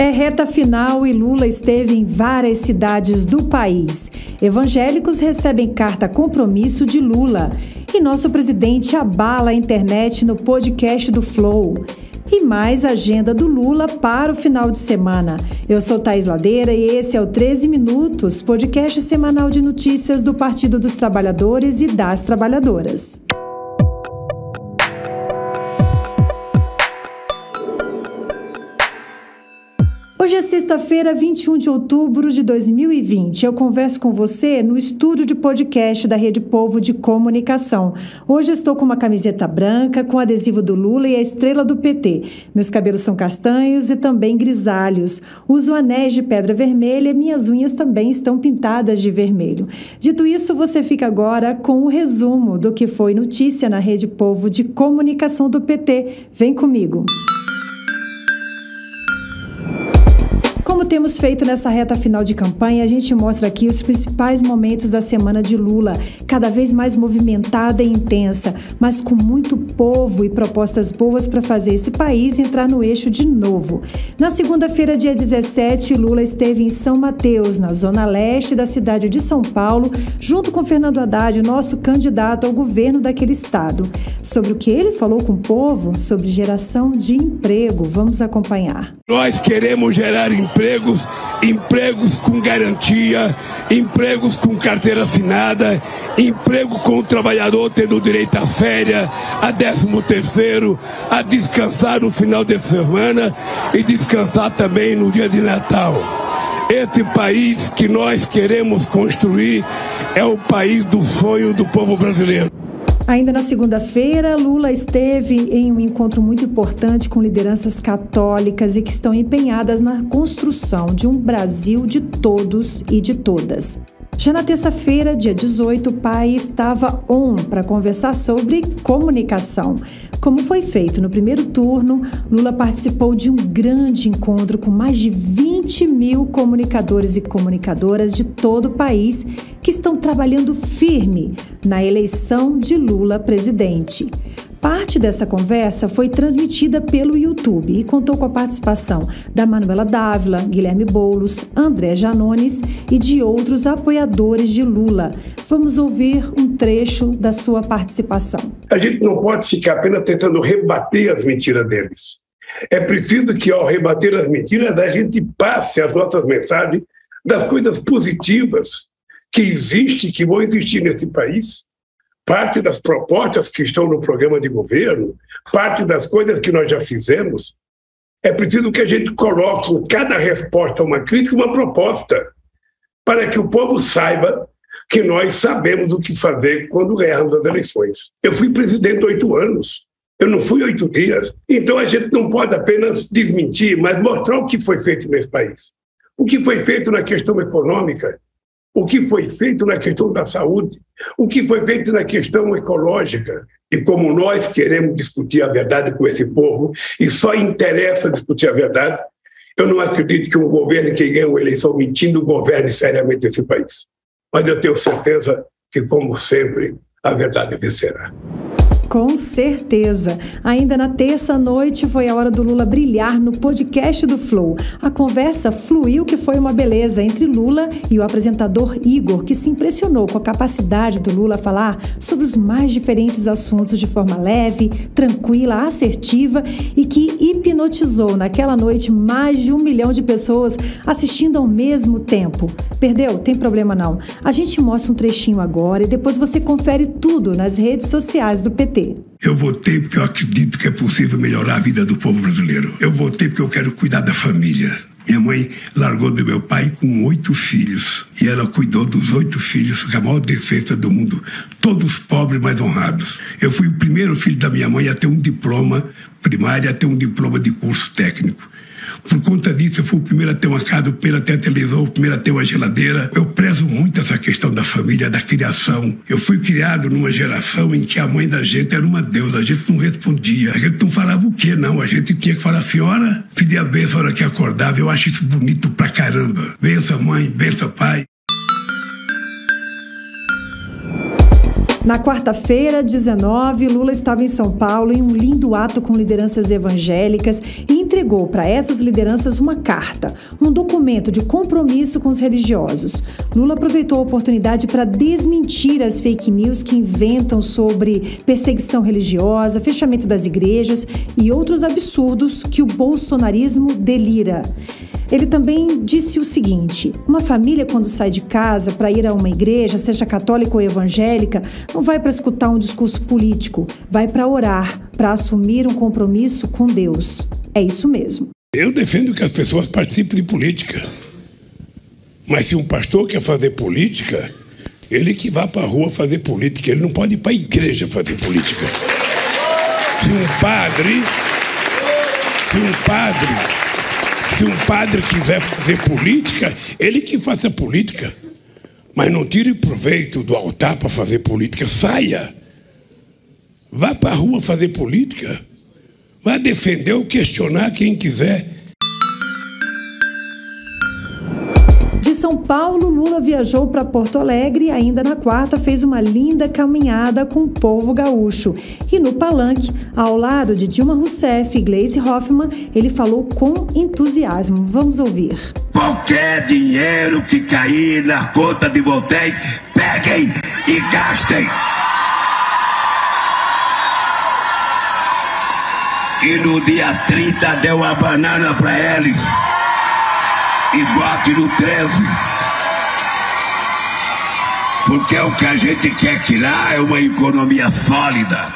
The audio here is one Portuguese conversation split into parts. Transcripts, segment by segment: É reta final e Lula esteve em várias cidades do país. Evangélicos recebem carta compromisso de Lula. E nosso presidente abala a internet no podcast do Flow. E mais agenda do Lula para o final de semana. Eu sou Thaís Ladeira e esse é o 13 Minutos, podcast semanal de notícias do Partido dos Trabalhadores e das Trabalhadoras. Hoje é sexta-feira, 21 de outubro de 2020. Eu converso com você no estúdio de podcast da Rede Povo de Comunicação. Hoje estou com uma camiseta branca, com adesivo do Lula e a estrela do PT. Meus cabelos são castanhos e também grisalhos. Uso anéis de pedra vermelha e minhas unhas também estão pintadas de vermelho. Dito isso, você fica agora com um resumo do que foi notícia na Rede Povo de Comunicação do PT. Vem comigo. Como temos feito nessa reta final de campanha, a gente mostra aqui os principais momentos da semana de Lula, cada vez mais movimentada e intensa, mas com muito povo e propostas boas para fazer esse país entrar no eixo de novo. Na segunda-feira, dia 17, Lula esteve em São Mateus, na zona leste da cidade de São Paulo, junto com Fernando Haddad, nosso candidato ao governo daquele estado. Sobre o que ele falou com o povo, sobre geração de emprego, vamos acompanhar. Nós queremos gerar empregos com garantia, empregos com carteira assinada, emprego com o trabalhador tendo direito à férias, a 13º, a descansar no final de semana e descansar também no dia de Natal. Esse país que nós queremos construir é o país do sonho do povo brasileiro. Ainda na segunda-feira, Lula esteve em um encontro muito importante com lideranças católicas e que estão empenhadas na construção de um Brasil de todos e de todas. Já na terça-feira, dia 18, o pai estava on para conversar sobre comunicação. Como foi feito no primeiro turno, Lula participou de um grande encontro com mais de 20 mil comunicadores e comunicadoras de todo o país que estão trabalhando firme na eleição de Lula presidente. Parte dessa conversa foi transmitida pelo YouTube e contou com a participação da Manuela Dávila, Guilherme Boulos, André Janones e de outros apoiadores de Lula. Vamos ouvir um trecho da sua participação. A gente não pode ficar apenas tentando rebater as mentiras deles. É preciso que, ao rebater as mentiras, a gente passe as nossas mensagens das coisas positivas que existem, que vão existir nesse país. Parte das propostas que estão no programa de governo, parte das coisas que nós já fizemos, é preciso que a gente coloque em cada resposta a uma crítica uma proposta, para que o povo saiba que nós sabemos o que fazer quando ganharmos as eleições. Eu fui presidente 8 anos, eu não fui 8 dias, então a gente não pode apenas desmentir, mas mostrar o que foi feito nesse país. O que foi feito na questão econômica, o que foi feito na questão da saúde, o que foi feito na questão ecológica. E como nós queremos discutir a verdade com esse povo, e só interessa discutir a verdade, eu não acredito que um governo que ganha uma eleição mentindo governe seriamente esse país. Mas eu tenho certeza que, como sempre, a verdade vencerá. Com certeza. Ainda na terça-noite foi a hora do Lula brilhar no podcast do Flow. A conversa fluiu, que foi uma beleza, entre Lula e o apresentador Igor, que se impressionou com a capacidade do Lula falar sobre os mais diferentes assuntos de forma leve, tranquila, assertiva e que hipnotizou naquela noite mais de 1 milhão de pessoas assistindo ao mesmo tempo. Perdeu? Tem problema não. A gente mostra um trechinho agora e depois você confere tudo nas redes sociais do PT. Eu votei porque eu acredito que é possível melhorar a vida do povo brasileiro. Eu votei porque eu quero cuidar da família. Minha mãe largou do meu pai com 8 filhos. E ela cuidou dos 8 filhos, que é a maior defesa do mundo. Todos pobres, mas honrados. Eu fui o primeiro filho da minha mãe a ter um diploma primário, a ter um diploma de curso técnico. Por conta disso, eu fui o primeiro a ter uma casa, o primeiro a ter a televisão, o primeiro a ter uma geladeira. Eu prezo muito essa questão da família, da criação. Eu fui criado numa geração em que a mãe da gente era uma deusa. A gente não respondia, a gente não falava o quê, não. A gente tinha que falar, senhora, pedir a benção na hora que acordava. Eu acho isso bonito pra caramba. Benção, mãe, benção, pai. Na quarta-feira, 19, Lula estava em São Paulo em um lindo ato com lideranças evangélicas e entregou para essas lideranças uma carta, um documento de compromisso com os religiosos. Lula aproveitou a oportunidade para desmentir as fake news que inventam sobre perseguição religiosa, fechamento das igrejas e outros absurdos que o bolsonarismo delira. Ele também disse o seguinte: uma família, quando sai de casa para ir a uma igreja, seja católica ou evangélica, não vai para escutar um discurso político, vai para orar, para assumir um compromisso com Deus. É isso mesmo. Eu defendo que as pessoas participem de política. Mas se um pastor quer fazer política, ele que vá para a rua fazer política, ele não pode ir para a igreja fazer política. Se um padre quiser fazer política, ele que faça política. Mas não tire proveito do altar para fazer política. Saia. Vá para a rua fazer política. Vá defender ou questionar quem quiser. De São Paulo, Lula viajou para Porto Alegre e ainda na quarta fez uma linda caminhada com o povo gaúcho. E no palanque, ao lado de Dilma Rousseff e Gleisi Hoffmann, ele falou com entusiasmo. Vamos ouvir. Qualquer dinheiro que cair na conta de vocês, peguem e gastem. E no dia 30 dê uma banana para eles. E vote no 13, porque é o que a gente quer criar, é uma economia sólida.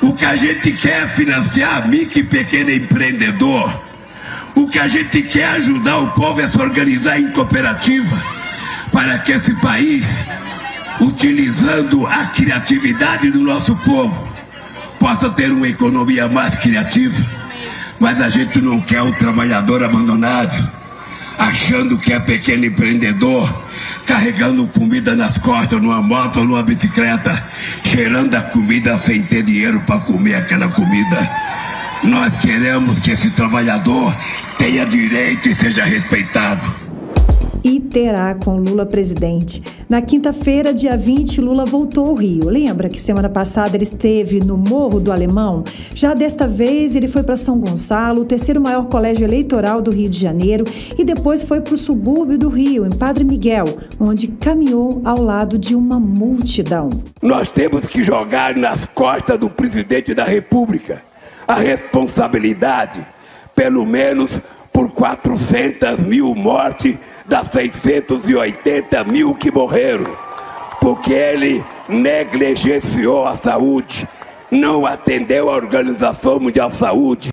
O que a gente quer é financiar micro e pequeno empreendedor. O que a gente quer é ajudar o povo a se organizar em cooperativa, para que esse país, utilizando a criatividade do nosso povo, possa ter uma economia mais criativa. Mas a gente não quer o trabalhador abandonado, achando que é pequeno empreendedor, carregando comida nas costas, numa moto ou numa bicicleta, cheirando a comida sem ter dinheiro para comer aquela comida. Nós queremos que esse trabalhador tenha direito e seja respeitado. E terá com Lula presidente. Na quinta-feira, dia 20, Lula voltou ao Rio. Lembra que semana passada ele esteve no Morro do Alemão? Já desta vez ele foi para São Gonçalo, o terceiro maior colégio eleitoral do Rio de Janeiro, e depois foi para o subúrbio do Rio, em Padre Miguel, onde caminhou ao lado de uma multidão. Nós temos que jogar nas costas do presidente da República a responsabilidade, pelo menos por 400 mil mortes das 680 mil que morreram, porque ele negligenciou a saúde, não atendeu a Organização Mundial da Saúde,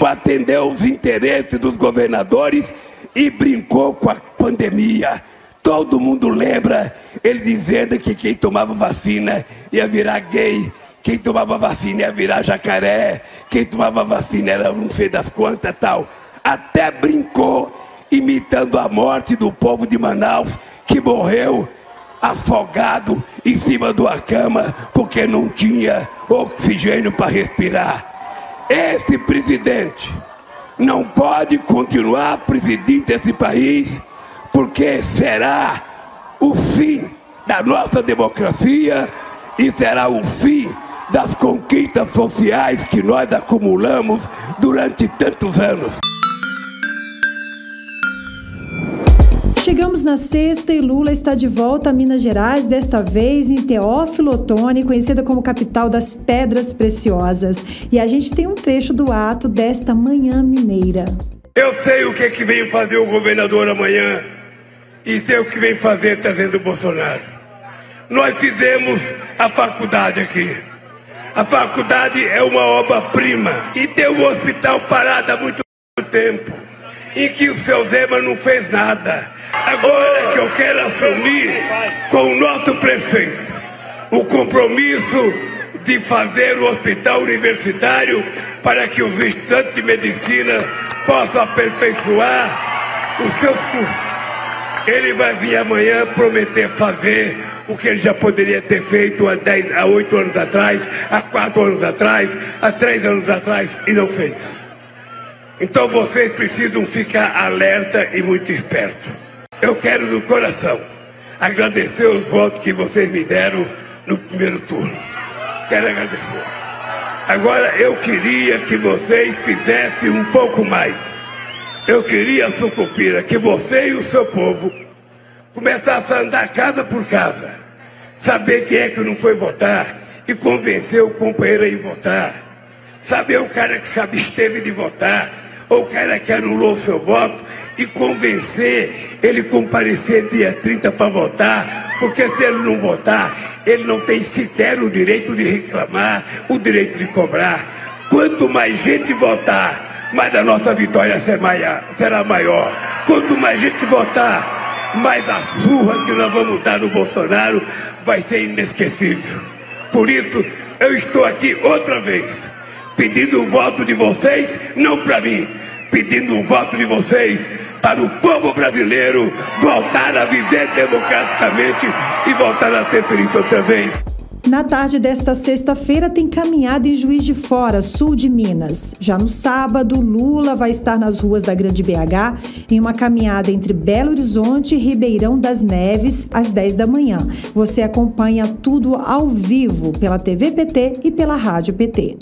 não atendeu os interesses dos governadores e brincou com a pandemia. Todo mundo lembra ele dizendo que quem tomava vacina ia virar gay, quem tomava vacina ia virar jacaré, quem tomava vacina era não sei das quantas, tal. Até brincou imitando a morte do povo de Manaus, que morreu afogado em cima de uma cama porque não tinha oxigênio para respirar. Esse presidente não pode continuar presidindo esse país, porque será o fim da nossa democracia e será o fim das conquistas sociais que nós acumulamos durante tantos anos. Chegamos na sexta e Lula está de volta a Minas Gerais, desta vez em Teófilo Otoni, conhecida como capital das pedras preciosas. E a gente tem um trecho do ato desta manhã mineira. Eu sei o que é que vem fazer o governador amanhã e sei o que vem fazer trazendo o Bolsonaro. Nós fizemos a faculdade aqui. A faculdade é uma obra-prima e tem um hospital parado há muito tempo, em que o seu Zema não fez nada. Agora que eu quero assumir com o nosso prefeito o compromisso de fazer o hospital universitário para que os estudantes de medicina possam aperfeiçoar os seus cursos. Ele vai vir amanhã prometer fazer o que ele já poderia ter feito há 8 anos atrás, há 4 anos atrás, há 3 anos atrás, e não fez. Então vocês precisam ficar alerta e muito esperto. Eu quero do coração agradecer os votos que vocês me deram no primeiro turno. Quero agradecer. Agora, eu queria que vocês fizessem um pouco mais. Eu queria, Sucupira, que você e o seu povo começassem a andar casa por casa, saber quem é que não foi votar e convencer o companheiro a ir votar, saber o cara que se absteve de votar, ou o cara que anulou seu voto, e convencer ele comparecer dia 30 para votar, porque se ele não votar, ele não tem sequer o direito de reclamar, o direito de cobrar. Quanto mais gente votar, mais a nossa vitória será maior. Quanto mais gente votar, mais a surra que nós vamos dar no Bolsonaro vai ser inesquecível. Por isso, eu estou aqui outra vez, pedindo o voto de vocês, não para mim, pedindo o voto de vocês para o povo brasileiro voltar a viver democraticamente e voltar a ter feliz outra vez. Na tarde desta sexta-feira tem caminhada em Juiz de Fora, sul de Minas. Já no sábado, Lula vai estar nas ruas da Grande BH em uma caminhada entre Belo Horizonte e Ribeirão das Neves, às 10 da manhã. Você acompanha tudo ao vivo pela TV PT e pela Rádio PT.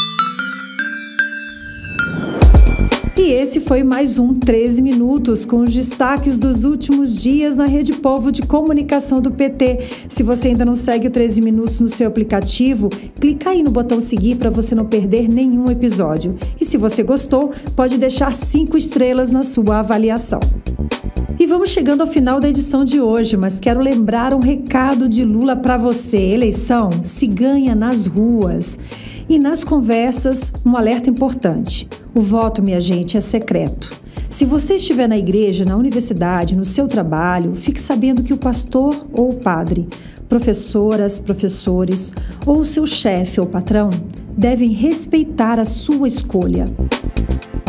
E esse foi mais um 13 Minutos, com os destaques dos últimos dias na Rede Povo de Comunicação do PT. Se você ainda não segue o 13 Minutos no seu aplicativo, clica aí no botão seguir para você não perder nenhum episódio. E se você gostou, pode deixar 5 estrelas na sua avaliação. E vamos chegando ao final da edição de hoje, mas quero lembrar um recado de Lula para você. Eleição se ganha nas ruas. E nas conversas, um alerta importante. O voto, minha gente, é secreto. Se você estiver na igreja, na universidade, no seu trabalho, fique sabendo que o pastor ou o padre, professoras, professores ou o seu chefe ou patrão devem respeitar a sua escolha.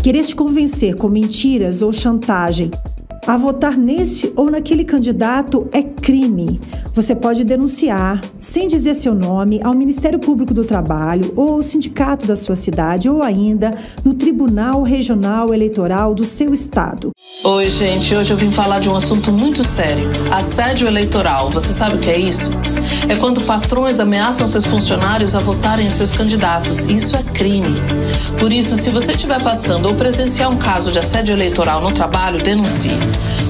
Querer te convencer com mentiras ou chantagem a votar nesse ou naquele candidato é crime. Você pode denunciar, sem dizer seu nome, ao Ministério Público do Trabalho ou ao sindicato da sua cidade ou ainda no Tribunal Regional Eleitoral do seu estado. Oi, gente. Hoje eu vim falar de um assunto muito sério. Assédio eleitoral. Você sabe o que é isso? É quando patrões ameaçam seus funcionários a votarem em seus candidatos. Isso é crime. Por isso, se você estiver passando ou presenciar um caso de assédio eleitoral no trabalho, denuncie.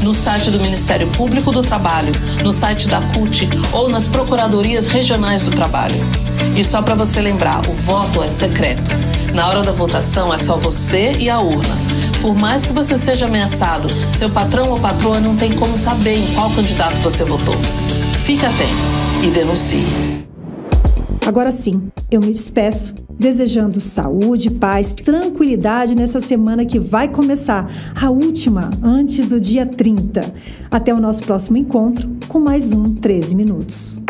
No site do Ministério Público do Trabalho, no site da CUT ou nas Procuradorias Regionais do Trabalho. E só para você lembrar, o voto é secreto. Na hora da votação é só você e a urna. Por mais que você seja ameaçado, seu patrão ou patroa não tem como saber em qual candidato você votou. Fique atento e denuncie. Agora sim, eu me despeço, desejando saúde, paz, tranquilidade nessa semana que vai começar, a última, antes do dia 30. Até o nosso próximo encontro com mais um 13 Minutos.